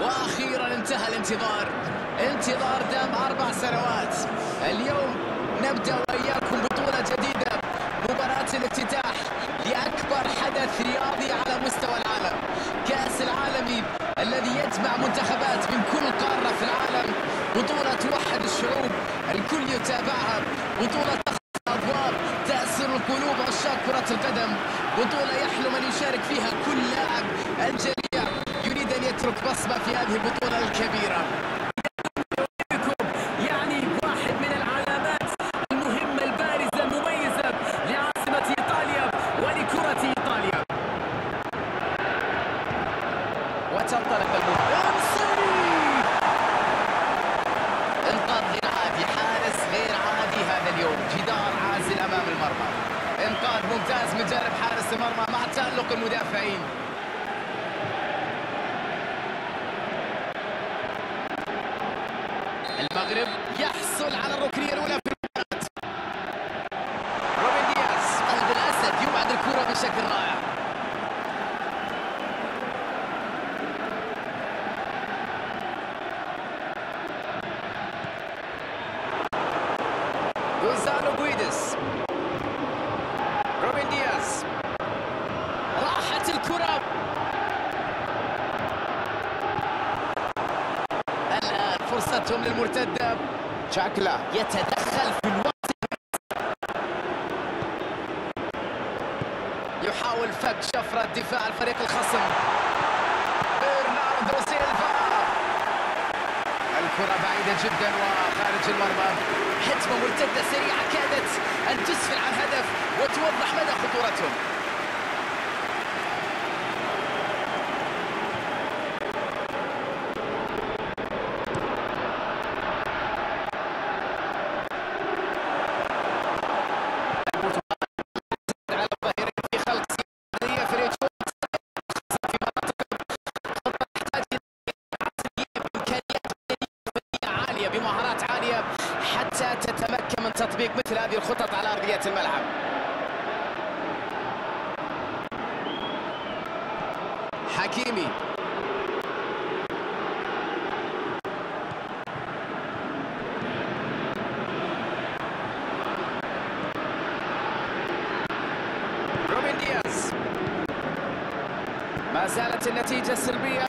واخيرا انتهى الانتظار، انتظار دام 4 سنوات. اليوم نبدا واياكم بطوله جديده، مباراه الافتتاح لاكبر حدث رياضي على مستوى العالم، كاس العالمي الذي يجمع منتخبات من كل قاره في العالم، بطوله توحد الشعوب الكل يتابعها، بطوله تخطى الابواب، تاسر القلوب عشاق كره القدم، بطوله يحلم ان يشارك فيها كل لاعب الجميع يريد ان يترك بصمه في هذه البطوله الكبيره. المغرب يحصل على الركنيه الاولى في المباراه. رومين دياز قلب الاسد يبعد الكره بشكل رائع. غونزالو غويدس، رومين دياز، راحت الكره. فرصتهم للمرتدة، شاكلا يتدخل في الوقت، يحاول فك شفرة دفاع الفريق الخصم. إرناندو سيلفا، الكرة بعيدة جدا وخارج المرمى. حتمة مرتدة سريعة كادت أن تسفل عن هدف وتوضح مدى خطورتهم. بمهارات عالية حتى تتمكن من تطبيق مثل هذه الخطط على أرضية الملعب. حكيمي رومين دياز، ما زالت النتيجة سلبية.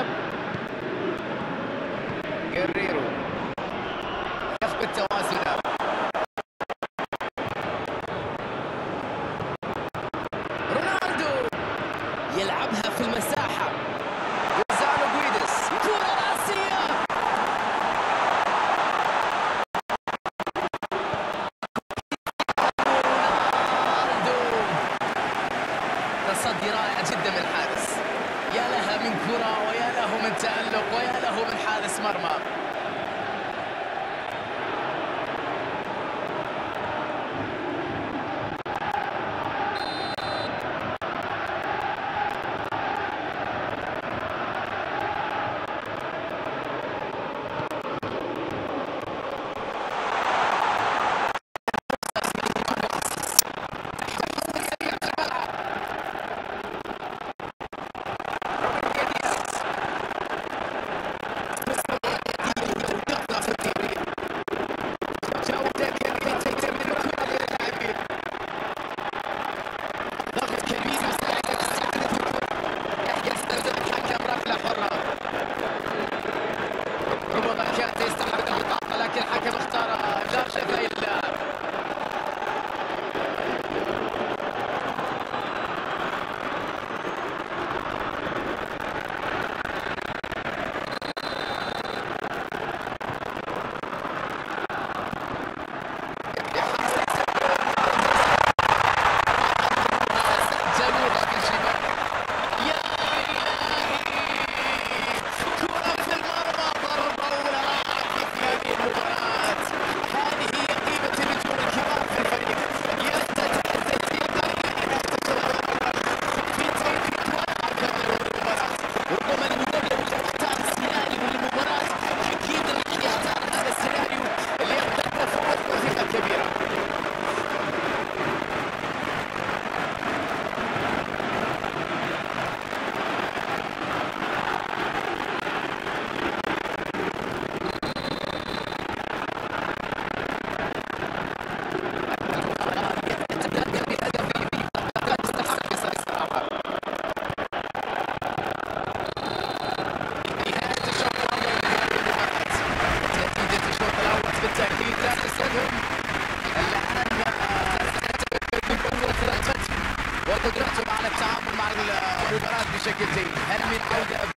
يلعبها في المساحة، غونزالو غويدس، كرة راسية. رونالدو، تصدي رائع جدا من الحارس. يا لها من كرة ويا له من تألق ويا له من حارس مرمى. من أول